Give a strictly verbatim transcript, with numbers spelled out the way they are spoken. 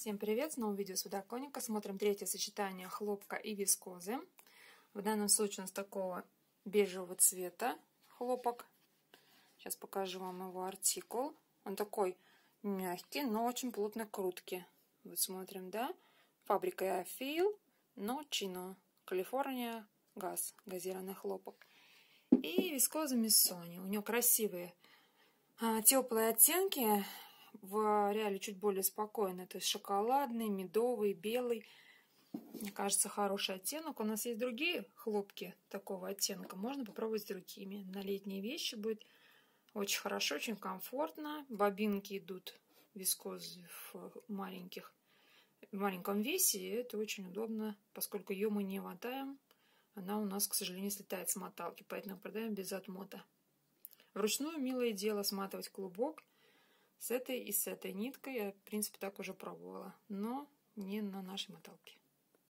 Всем привет! С новым видео с Ударконика. Смотрим третье сочетание хлопка и вискозы. В данном случае у нас такого бежевого цвета хлопок. Сейчас покажу вам его артикул. Он такой мягкий, но очень плотно крутки. Вот смотрим, да? Фабрика I feel, но Chino, California, газ, газированный хлопок. И вискоза Missoni. У нее красивые теплые оттенки. В реале чуть более спокойно, то есть шоколадный, медовый, белый. Мне кажется, хороший оттенок. У нас есть другие хлопки такого оттенка, можно попробовать с другими. На летние вещи будет очень хорошо, очень комфортно. Бобинки идут вискозы в маленьких, в маленьком весе, и это очень удобно, поскольку ее мы не мотаем. Она у нас, к сожалению, слетает с моталки, поэтому продаем без отмота. Вручную милое дело сматывать клубок. С этой и с этой ниткой я, в принципе, так уже пробовала, но не на нашей моталке.